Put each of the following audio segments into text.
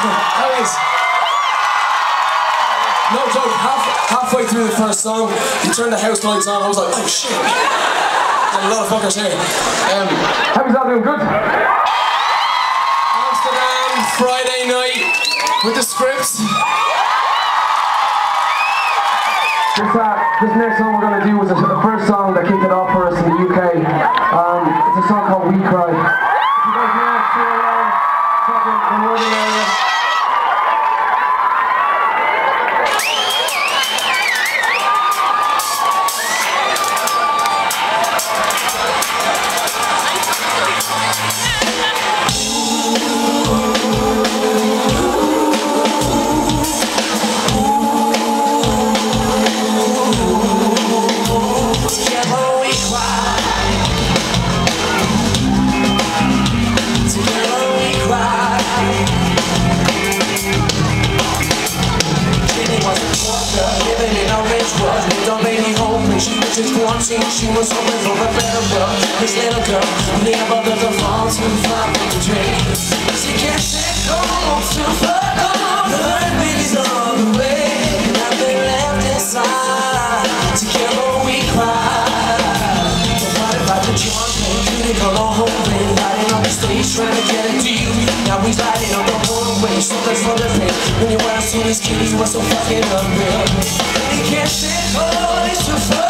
That was... No joke, halfway through the first song, he turned the house lights on, I was like, oh shit. There's a lot of fuckers here. How is that doing? Good? Amsterdam, Friday night, with The Script. This next song we're going to do was the first song that kicked it off for us in the UK. It's a song called We Cry. If you guys know it, see it around, talking in the northern area. She was hoping for a better world. This little girl never let her fall too far from the dream. She can't take no more too far. Her baby's on the way. Nothing left inside. Together we cry. Provided by the charm and beauty of our home. Riding on the streets trying to get a deal. Now we riding on the motorway. Something's for the pain. When you were seeing these kids, you were so fucking unreal. They can't take no more too far.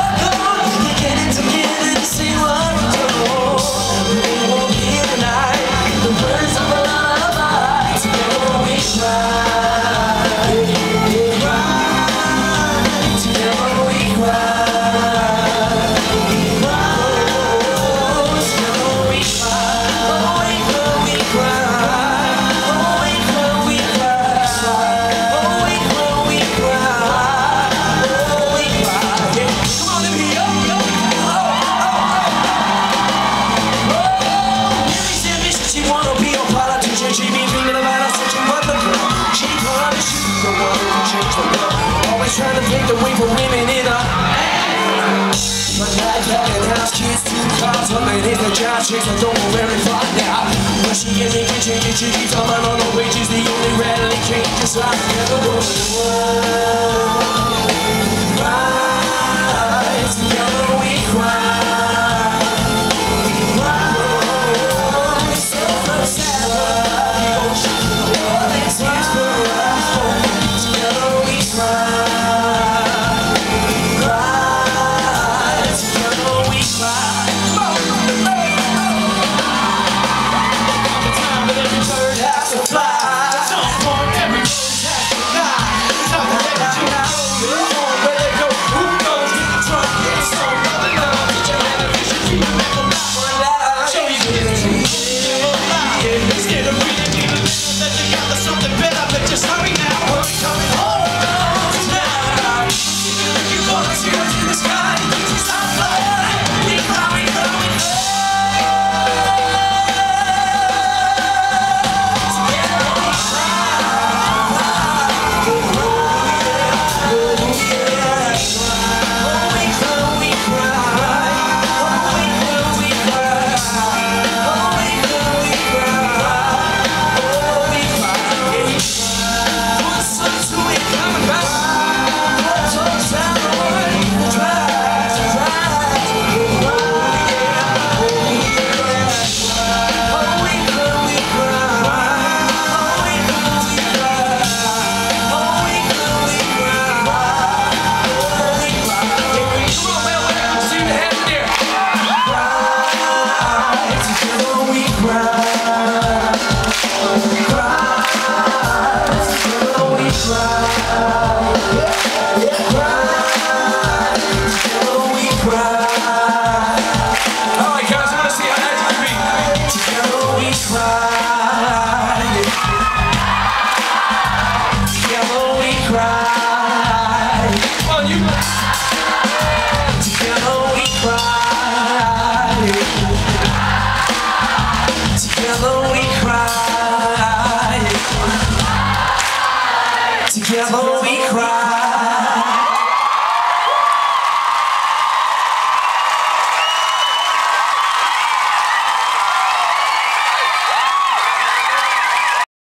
Trying to take the way for women in a but like that and house kids, two cars, her man is a job chicks that don't go very far now. When she gets in kitchen, she keeps on my normal wages. The only rattling cake is I never go to the world. Right, together we cry. Together we cry.